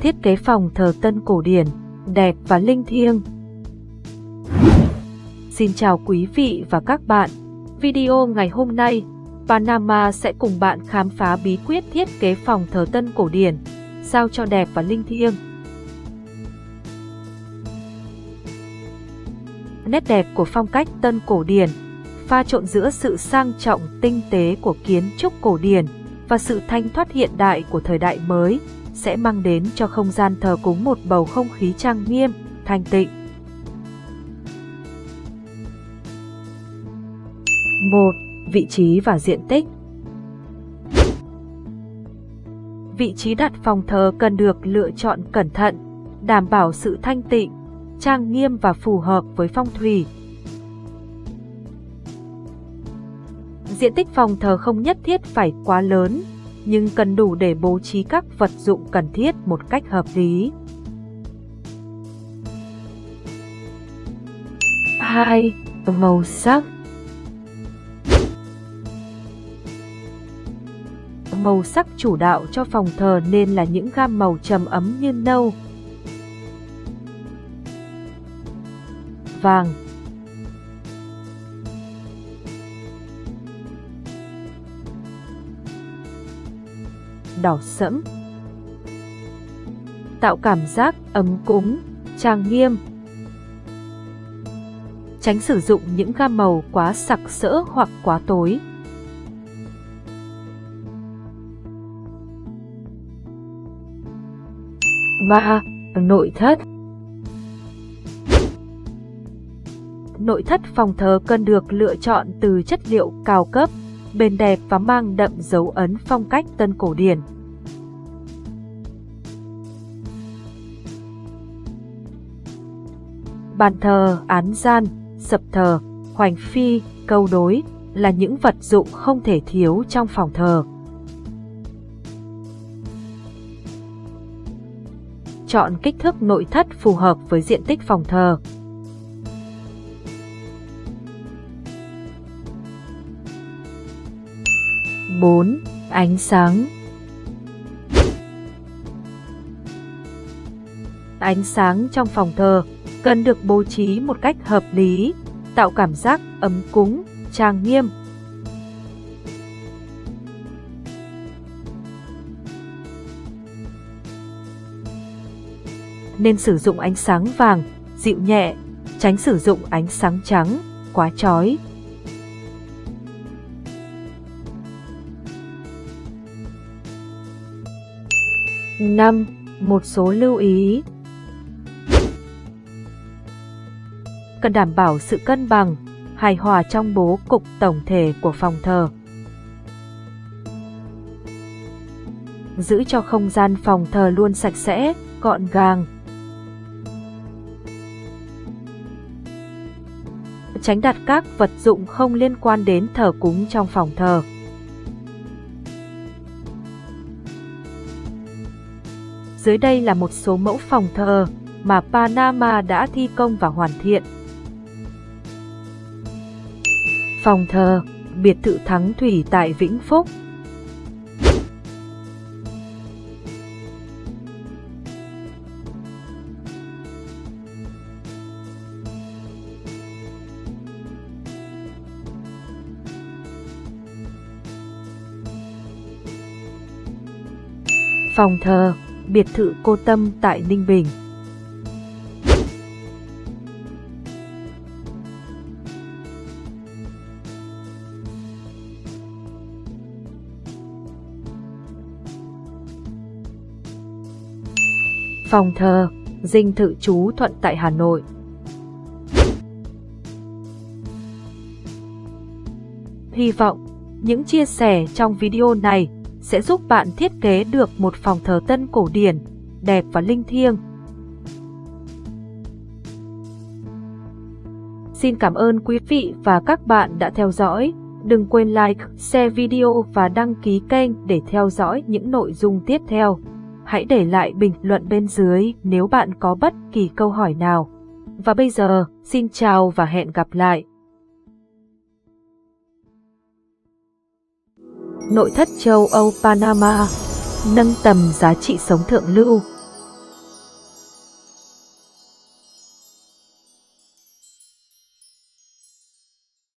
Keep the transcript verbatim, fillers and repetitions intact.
thiết kế phòng thờ Tân cổ điển, đẹp và linh thiêng. Xin chào quý vị và các bạn. Video ngày hôm nay, Panama sẽ cùng bạn khám phá bí quyết thiết kế phòng thờ Tân cổ điển, sao cho đẹp và linh thiêng. Nét đẹp của phong cách Tân cổ điển pha trộn giữa sự sang trọng tinh tế của kiến trúc cổ điển và sự thanh thoát hiện đại của thời đại mới sẽ mang đến cho không gian thờ cúng một bầu không khí trang nghiêm, thanh tịnh. một. Vị trí và diện tích. Vị trí đặt phòng thờ cần được lựa chọn cẩn thận, đảm bảo sự thanh tịnh, trang nghiêm và phù hợp với phong thủy. Diện tích phòng thờ không nhất thiết phải quá lớn, nhưng cần đủ để bố trí các vật dụng cần thiết một cách hợp lý. hai. Màu sắc. Màu sắc chủ đạo cho phòng thờ nên là những gam màu trầm ấm như nâu, vàng, đỏ sẫm, tạo cảm giác ấm cúng, trang nghiêm. Tránh sử dụng những gam màu quá sặc sỡ hoặc quá tối. ba. Nội thất. Nội thất phòng thờ cần được lựa chọn từ chất liệu cao cấp, bền đẹp và mang đậm dấu ấn phong cách Tân cổ điển. Bàn thờ, án gian, sập thờ, hoành phi, câu đối là những vật dụng không thể thiếu trong phòng thờ. Chọn kích thước nội thất phù hợp với diện tích phòng thờ. bốn. Ánh sáng. Ánh sáng trong phòng thờ cần được bố trí một cách hợp lý, tạo cảm giác ấm cúng, trang nghiêm. Nên sử dụng ánh sáng vàng, dịu nhẹ, tránh sử dụng ánh sáng trắng, quá chói. năm. Một số lưu ý. Cần đảm bảo sự cân bằng, hài hòa trong bố cục tổng thể của phòng thờ. Giữ cho không gian phòng thờ luôn sạch sẽ, gọn gàng. Tránh đặt các vật dụng không liên quan đến thờ cúng trong phòng thờ. Dưới đây là một số mẫu phòng thờ mà Panama đã thi công và hoàn thiện. Phòng thờ biệt thự Thắng Thủy tại Vĩnh Phúc. Phòng thờ biệt thự Cô Tâm tại Ninh Bình. Phòng thờ dinh thự Chú Thuận tại Hà Nội. Hy vọng những chia sẻ trong video này sẽ giúp bạn thiết kế được một phòng thờ Tân cổ điển, đẹp và linh thiêng. Xin cảm ơn quý vị và các bạn đã theo dõi. Đừng quên like, share video và đăng ký kênh để theo dõi những nội dung tiếp theo. Hãy để lại bình luận bên dưới nếu bạn có bất kỳ câu hỏi nào. Và bây giờ, xin chào và hẹn gặp lại! Nội thất châu Âu Panama, nâng tầm giá trị sống thượng lưu.